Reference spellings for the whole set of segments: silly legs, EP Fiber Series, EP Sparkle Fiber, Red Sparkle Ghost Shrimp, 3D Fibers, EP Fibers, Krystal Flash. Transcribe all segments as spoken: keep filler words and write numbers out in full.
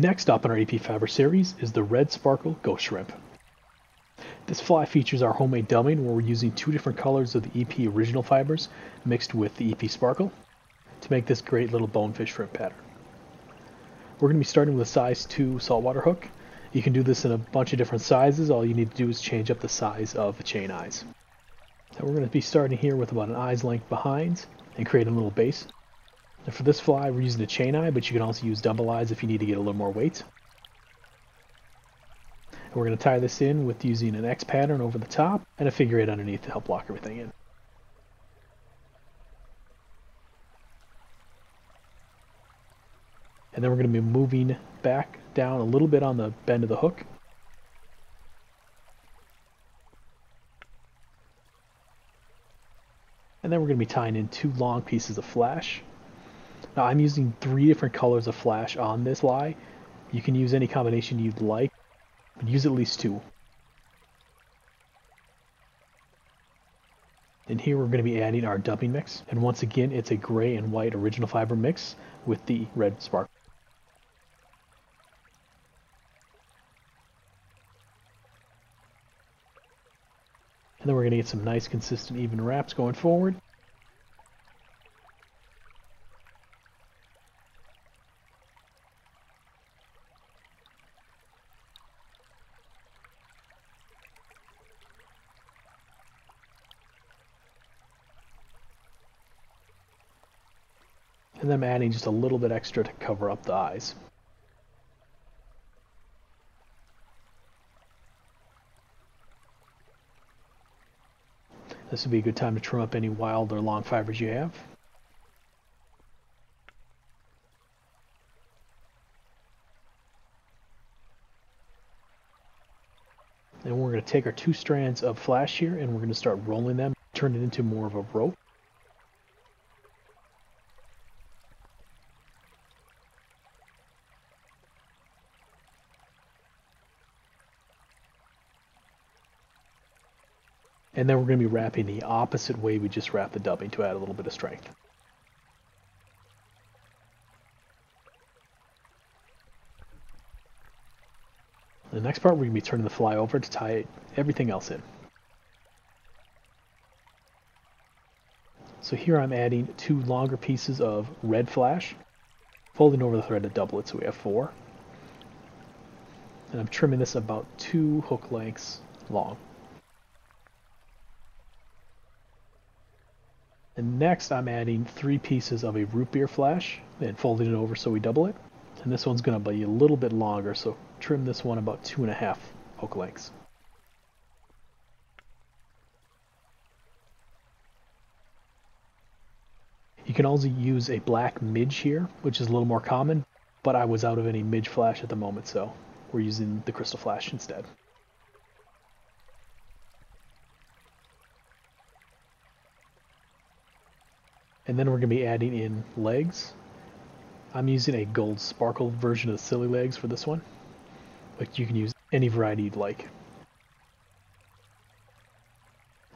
Next up in our E P Fiber series is the Red Sparkle Ghost Shrimp. This fly features our homemade dubbing where we're using two different colors of the E P original fibers mixed with the E P Sparkle to make this great little bonefish shrimp pattern. We're going to be starting with a size two saltwater hook. You can do this in a bunch of different sizes. All you need to do is change up the size of the chain eyes. Now we're going to be starting here with about an eye's length behind and creating a little base. Now for this fly we're using a chain eye, but you can also use double eyes if you need to get a little more weight. And we're going to tie this in with using an X pattern over the top and a figure eight underneath to help lock everything in. And then we're going to be moving back down a little bit on the bend of the hook. And then we're going to be tying in two long pieces of flash. Now I'm using three different colors of flash on this fly. You can use any combination you'd like, but use at least two. And here we're going to be adding our dubbing mix. And once again, it's a gray and white original fiber mix with the Red Sparkle. And then we're going to get some nice, consistent, even wraps going forward. And then I'm adding just a little bit extra to cover up the eyes. This would be a good time to trim up any wild or long fibers you have. And we're going to take our two strands of flash here and we're going to start rolling them, turn it into more of a rope. And then we're going to be wrapping the opposite way we just wrapped the dubbing to add a little bit of strength. The next part, we're going to be turning the fly over to tie everything else in. So here I'm adding two longer pieces of red flash, folding over the thread to double it so we have four. And I'm trimming this about two hook lengths long. And next I'm adding three pieces of a root beer flash and folding it over so we double it. And this one's going to be a little bit longer, so trim this one about two and a half hook lengths. You can also use a black midge here, which is a little more common, but I was out of any midge flash at the moment, so we're using the Krystal Flash instead. And then we're going to be adding in legs. I'm using a gold sparkle version of the silly legs for this one, but you can use any variety you'd like.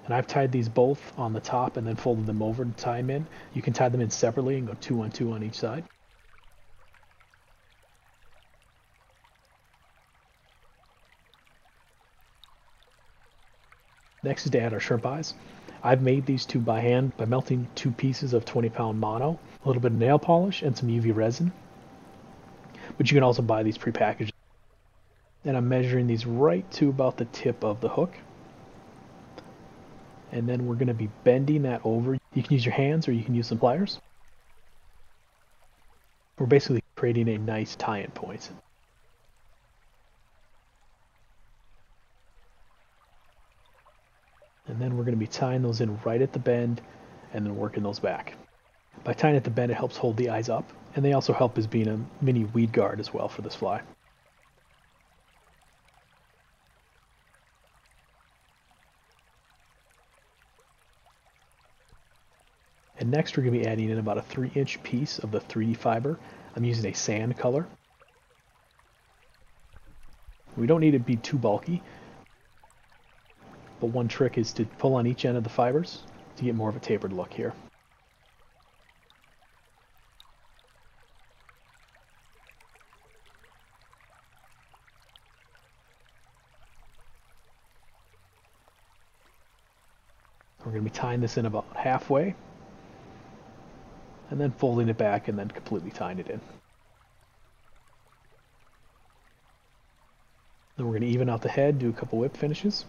And I've tied these both on the top and then folded them over to tie them in. You can tie them in separately and go two on two on each side. Next is to add our shrimp eyes. I've made these two by hand by melting two pieces of twenty pound mono, a little bit of nail polish, and some U V resin. But you can also buy these prepackaged. And I'm measuring these right to about the tip of the hook. And then we're going to be bending that over. You can use your hands or you can use some pliers. We're basically creating a nice tie-in point. And then we're going to be tying those in right at the bend and then working those back. By tying at the bend, it helps hold the eyes up, and they also help as being a mini weed guard as well for this fly. And next we're going to be adding in about a three inch piece of the three D fiber. I'm using a sand color. We don't need it to be too bulky. But one trick is to pull on each end of the fibers to get more of a tapered look here. going to be tying this in about halfway, and then folding it back and then completely tying it in. Then we're going to even out the head, do a couple whip finishes.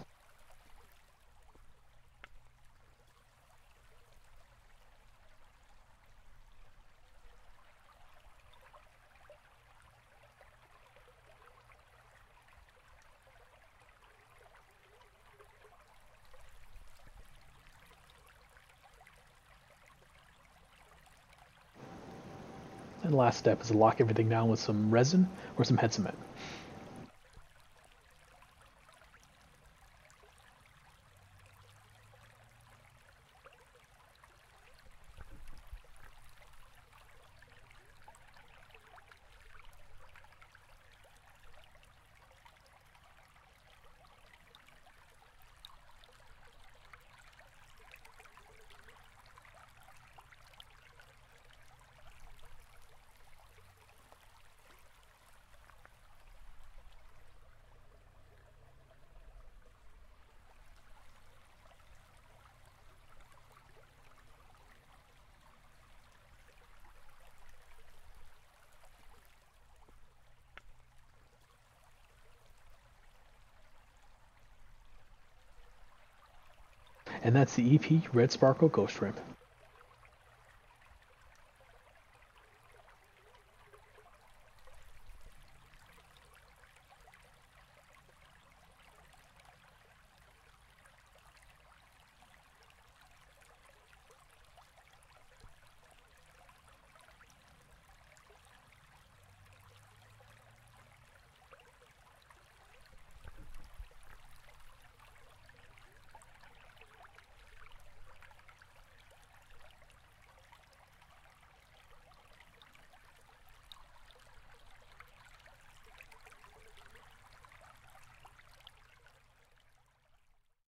And the last step is to lock everything down with some resin or some head cement. And that's the E P Red Sparkle Ghost Shrimp.